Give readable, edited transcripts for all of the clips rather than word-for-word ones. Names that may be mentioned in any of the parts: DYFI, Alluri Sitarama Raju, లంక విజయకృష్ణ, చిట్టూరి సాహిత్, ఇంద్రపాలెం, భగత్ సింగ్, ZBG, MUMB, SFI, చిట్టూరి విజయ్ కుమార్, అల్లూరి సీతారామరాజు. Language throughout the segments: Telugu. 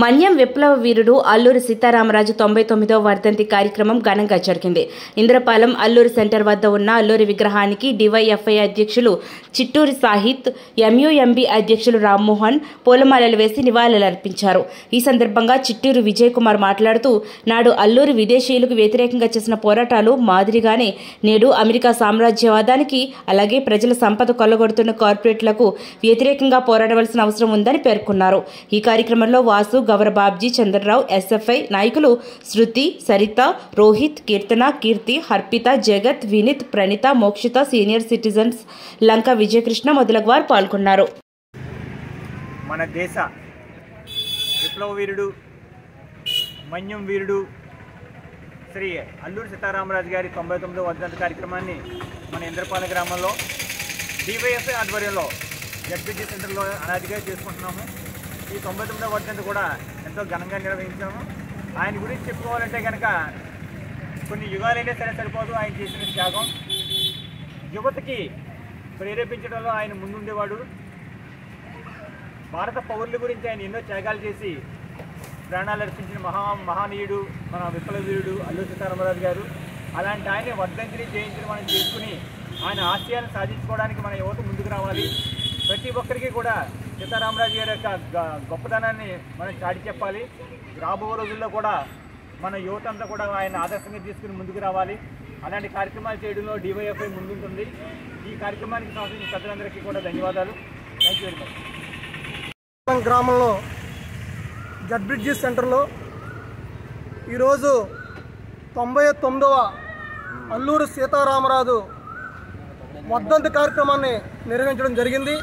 మన్యం విప్లవ వీరుడు అల్లూరి సీతారామరాజు 99వ వర్ధంతి కార్యక్రమం ఘనంగా జరిగింది. ఇంద్రపాలెం అల్లూరి సెంటర్ వద్ద ఉన్న అల్లూరి విగ్రహానికి DYFI అధ్యక్షులు చిట్టూరి సాహిత్, MUMB అధ్యక్షులు రామ్మోహన్ పూలమాలలు వేసి నివాళులర్పించారు. ఈ సందర్భంగా చిట్టూరి విజయ్ కుమార్ మాట్లాడుతూ, నాడు అల్లూరి విదేశీయులకు వ్యతిరేకంగా చేసిన పోరాటాలు మాదిరిగానే నేడు అమెరికా సామ్రాజ్యవాదానికి అలాగే ప్రజల సంపద కొల్లగొడుతున్న కార్పొరేట్లకు వ్యతిరేకంగా పోరాడవలసిన అవసరం ఉందని పేర్కొన్నారు. ఈ కార్యక్రమంలో వాసు, గౌరబాబ్జీ, చంద్రరావు, SFI నాయకులు శృతి, సరిత, రోహిత్, కీర్తన, కీర్తి, హర్పిత, జగత్, వినిత్, ప్రణీత, మోక్షిత, సీనియర్ సిటిజన్స్ లంక విజయకృష్ణ మొదలగు వారు పాల్గొన్నారు. మన దేశ విప్లవ వీరుడు మన్యం వీరుడు శ్రీ అల్లూరి సీతారామరాజు గారి 99వ వర్ధంతి కార్యక్రమాన్ని మన ఇంద్రపాలెం గ్రామంలో DYFI ఆధ్వర్యంలో ZBG సెంటర్లో అనాదిగా చేసుకుంటున్నాము. ఈ 99వ వర్ధంతి కూడా ఎంతో ఘనంగా నిర్వహించాము. ఆయన గురించి చెప్పుకోవాలంటే కనుక కొన్ని యుగాలైనా సరే సరిపోదు. ఆయన చేసిన త్యాగం యువతకి ప్రేరేపించడంలో ఆయన ముందుండేవాడు. భారత పౌరుల గురించి ఆయన ఎన్నో త్యాగాలు చేసి ప్రాణాలు అర్పించిన మహానీయుడు మన విప్లవీరుడు అల్లూరి సీతారామరాజు గారు. అలాంటి ఆయన వర్ధంతిని జయించడం మనం చేసుకుని ఆయన ఆశయాలను సాధించుకోవడానికి మన యువత ముందుకు రావాలి. ప్రతి ఒక్కరికి కూడా సీతారామరాజు గారి యొక్క గొప్పతనాన్ని మనం చాటి చెప్పాలి. రాబో రోజుల్లో కూడా మన యువత అంతా కూడా ఆయన ఆదర్శంగా తీసుకుని ముందుకు రావాలి. అలాంటి కార్యక్రమాలు చేయడంలో DYFI ముందుంటుంది. ఈ కార్యక్రమానికి సహకరించిన ప్రజలందరికీ కూడా ధన్యవాదాలు. Thank you very much. గ్రామంలో ZBG సెంటర్లో ఈరోజు 99వ అల్లూరి సీతారామరాజు వర్ధంతి కార్యక్రమాన్ని నిర్వహించడం జరిగింది.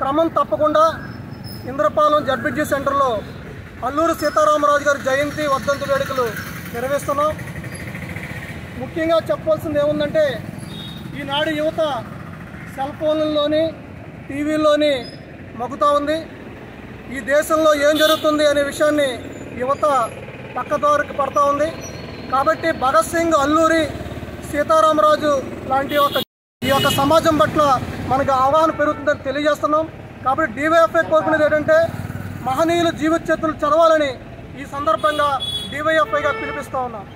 క్రమం తప్పకుండా ఇంద్రపాలెం ZBG సెంటర్లో అల్లూరి సీతారామరాజు గారి జయంతి వర్ధంతి వేడుకలు నిర్వహిస్తున్నాం. ముఖ్యంగా చెప్పాల్సింది ఏముందంటే, ఈనాడు యువత సెల్ ఫోన్లలోని టీవీల్లోని మగ్గుతూ ఉంది. ఈ దేశంలో ఏం జరుగుతుంది అనే విషయాన్ని యువత పక్కదారికి పడుతూ ఉంది. కాబట్టి భగత్ సింగ్, అల్లూరి సీతారామరాజు లాంటి ఈ యొక్క సమాజం పట్ల మనకు అవగాహన పెరుగుతుందని తెలియజేస్తున్నాం. కాబట్టి DYFI కోరుకునేది ఏంటంటే, మహనీయుల జీవిత చరిత్రలు చదవాలని ఈ సందర్భంగా DYFIగా పిలిపిస్తూ ఉన్నాం.